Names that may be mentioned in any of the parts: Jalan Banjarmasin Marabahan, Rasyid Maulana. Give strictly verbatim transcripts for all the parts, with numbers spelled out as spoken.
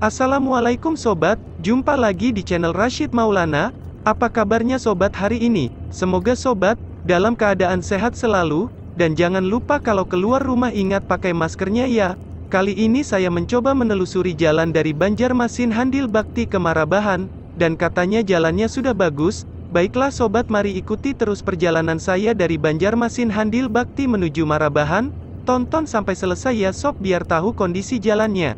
Assalamualaikum sobat, jumpa lagi di channel Rasyid Maulana. Apa kabarnya sobat hari ini? Semoga sobat dalam keadaan sehat selalu, dan jangan lupa kalau keluar rumah ingat pakai maskernya ya. Kali ini saya mencoba menelusuri jalan dari Banjarmasin Handil Bakti ke Marabahan, dan katanya jalannya sudah bagus. Baiklah sobat, mari ikuti terus perjalanan saya dari Banjarmasin Handil Bakti menuju Marabahan. Tonton sampai selesai ya sob, biar tahu kondisi jalannya.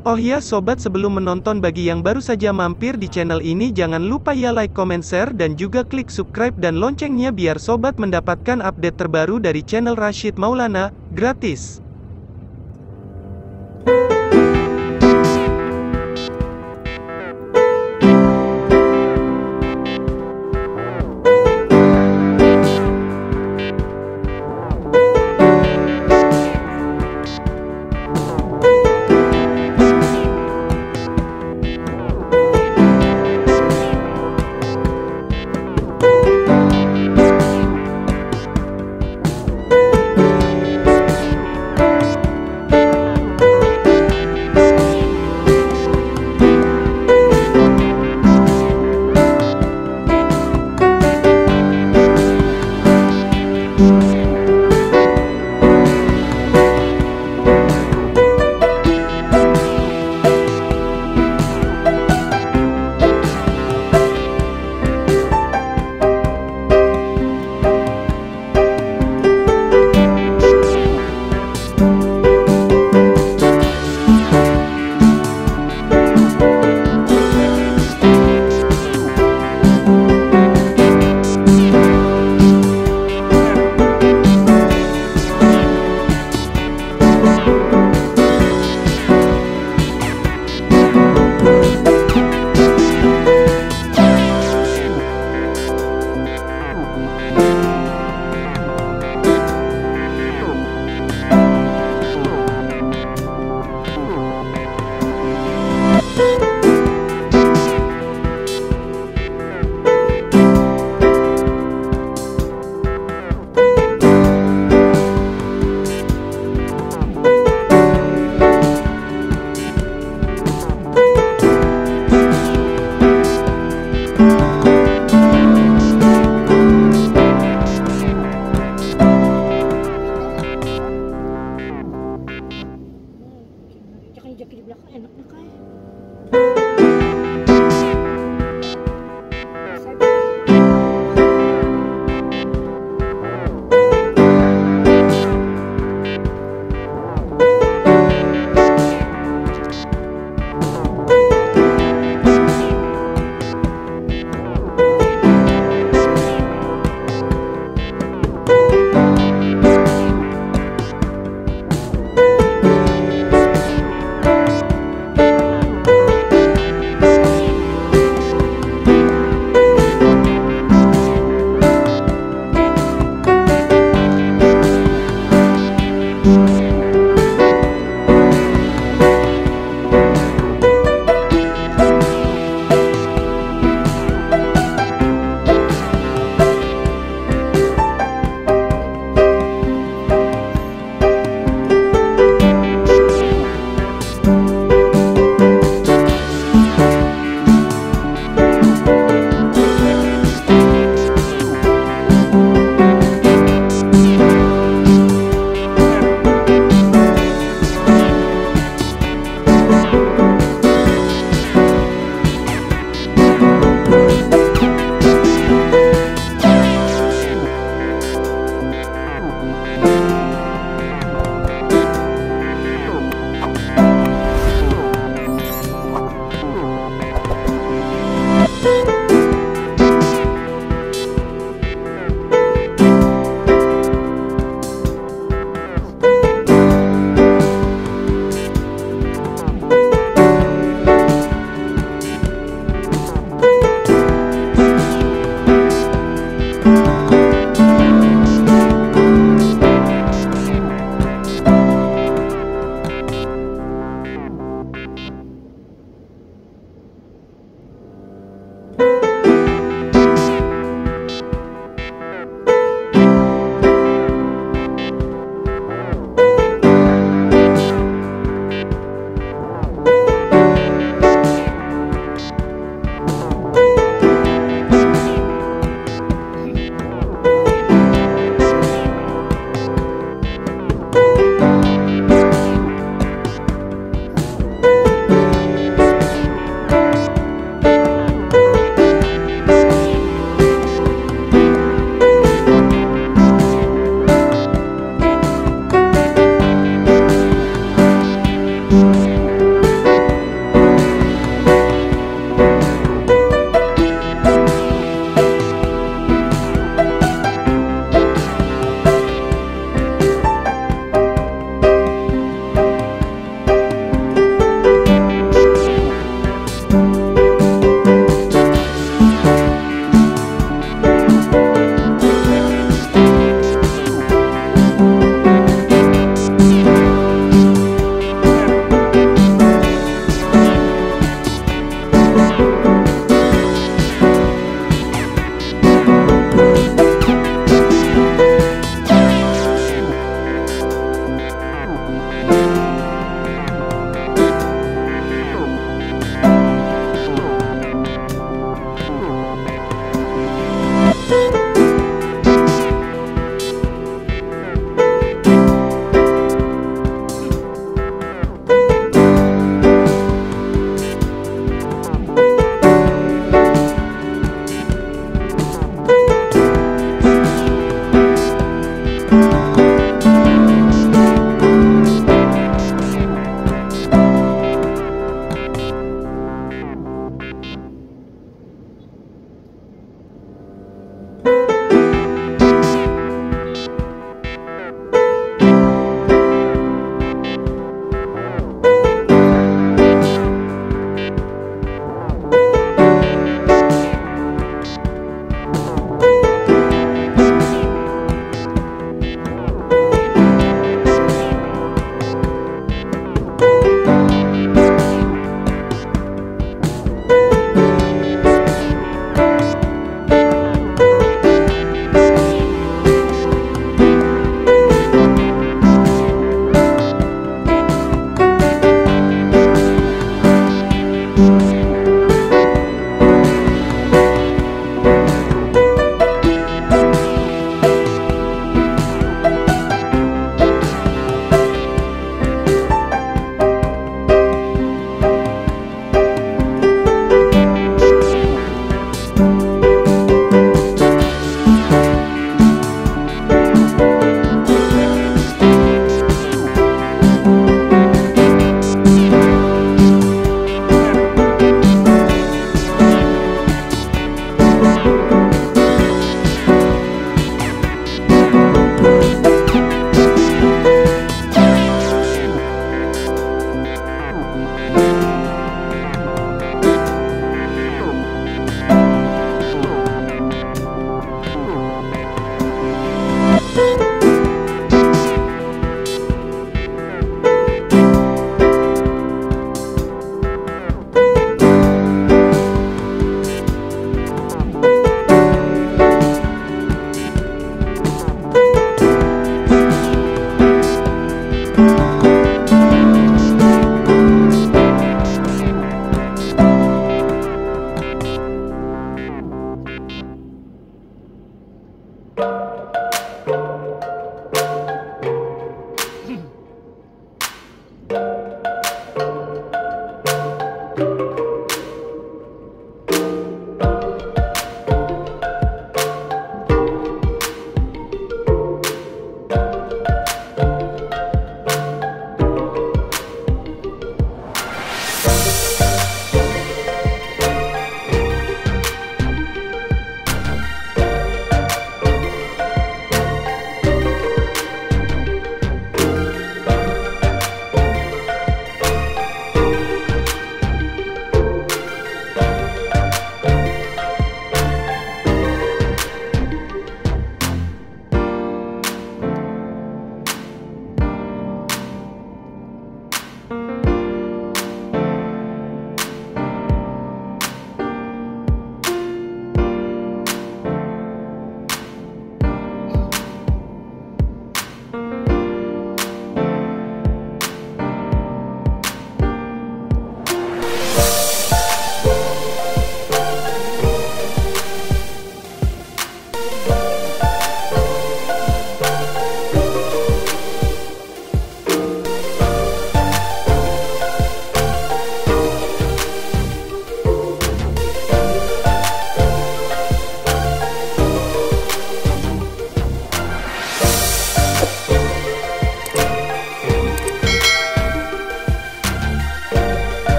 Oh ya sobat, sebelum menonton, bagi yang baru saja mampir di channel ini jangan lupa ya like, comment, share dan juga klik subscribe dan loncengnya biar sobat mendapatkan update terbaru dari channel Rasyid Maulana, gratis.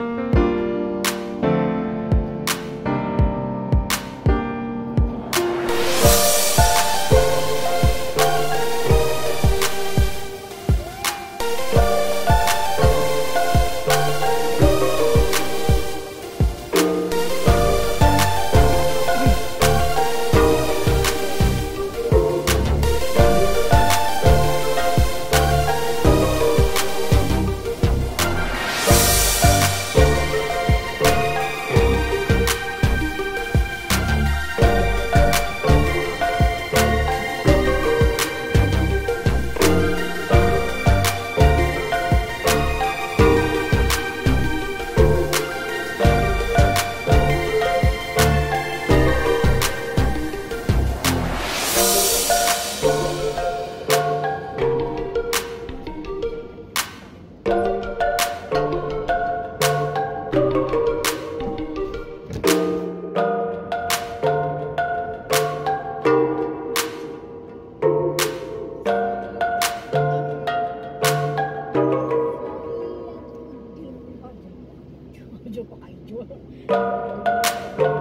जो पकाई जो